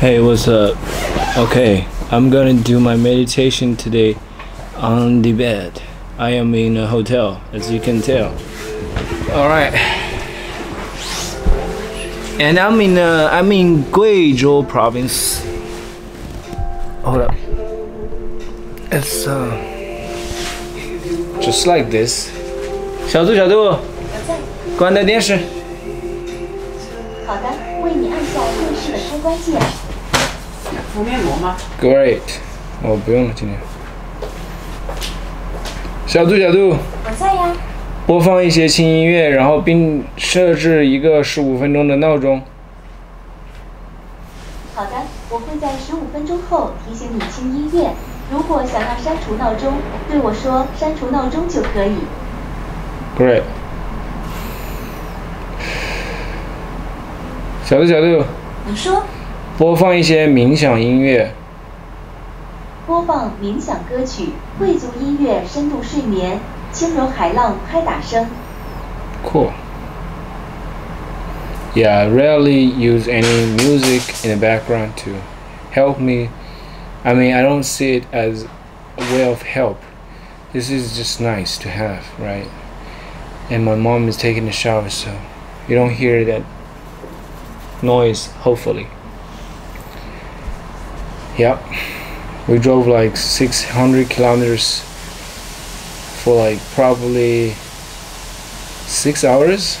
Hey, what's up? Okay, I'm gonna do my meditation today on the bed. I am in a hotel, as you can tell. Alright. And I'm in Guizhou province. Hold up. It's just like this. 小度，关掉电视。好的，为你按下电视的开关键。敷面膜吗 ？Great， 我不用了，今天。小度，我在呀。播放一些轻音乐，然后并设置一个15分钟的闹钟。好的，我会在15分钟后提醒你轻音乐。如果想要删除闹钟，对我说“删除闹钟”就可以。 Great， 小度，你说，播放一些冥想音乐。播放冥想歌曲，贵族音乐，深度睡眠，轻柔海浪拍打声。Cool. Yeah, I rarely use any music in the background to help me. I mean, I don't see it as a way of help. This is just nice to have, right? And my mom is taking a shower, so you don't hear that noise, hopefully. Yep, we drove like 600 kilometers for like probably 6 hours.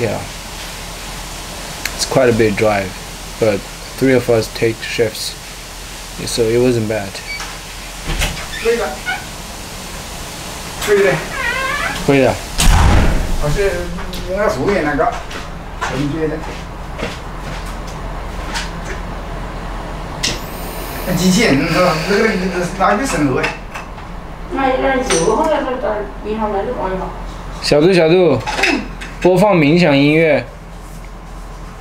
Yeah, it's quite a big drive, but 3 of us take shifts, so it wasn't bad. Frida. 我是那服务员那个，你觉得？那机器人是吧？那个生活。买点酒，后来再到银行来就搞一搞。小度，播放冥想音乐。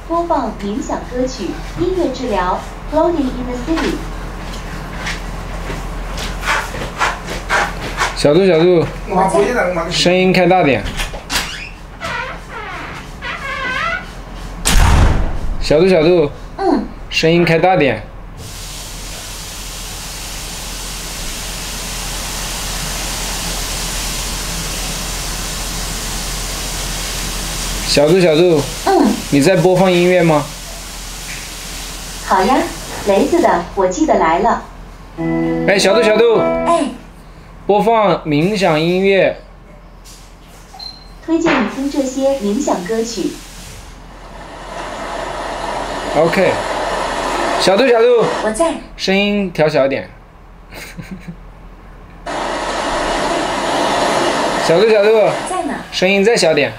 播放冥想歌曲，音乐治疗 ，Floating in the City。小度，声音开大点。小度，声音开大点。小度，你在播放音乐吗？好呀，雷子的，我记得来了。哎，小度，哎。 播放冥想音乐。推荐你听这些冥想歌曲。OK， 小度，我在。声音调小点。小度，我在呢。声音再小点。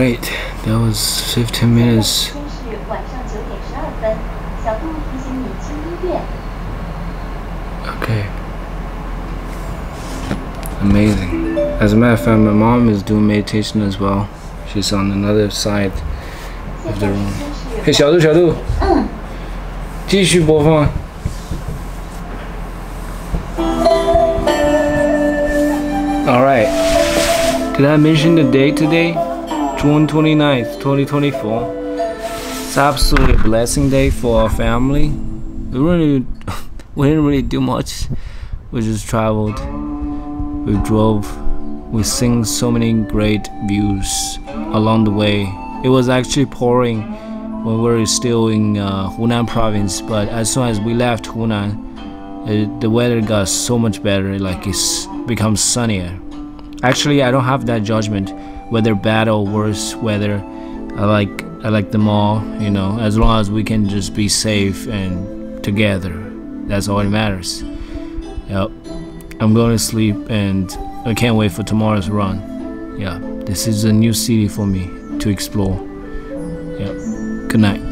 great. That was 15 minutes. Okay. Amazing. As a matter of fact, my mom is doing meditation as well. She's on another side of the room. Hey, 小度，小度，继续播放。All right. Did I mention the date today? June 29th, 2024. It's absolutely a blessing day for our family. We didn't really do much. We just traveled. We drove. We seen so many great views along the way. It was actually pouring when we were still in Hunan province, but as soon as we left Hunan, the weather got so much better, like it's become sunnier. Actually, I don't have that judgment, whether bad or worse weather. I like them all, you know, as long as we can just be safe and together. That's all that matters. Yep. I'm going to sleep and I can't wait for tomorrow's run. Yeah, this is a new city for me to explore. Yeah, good night.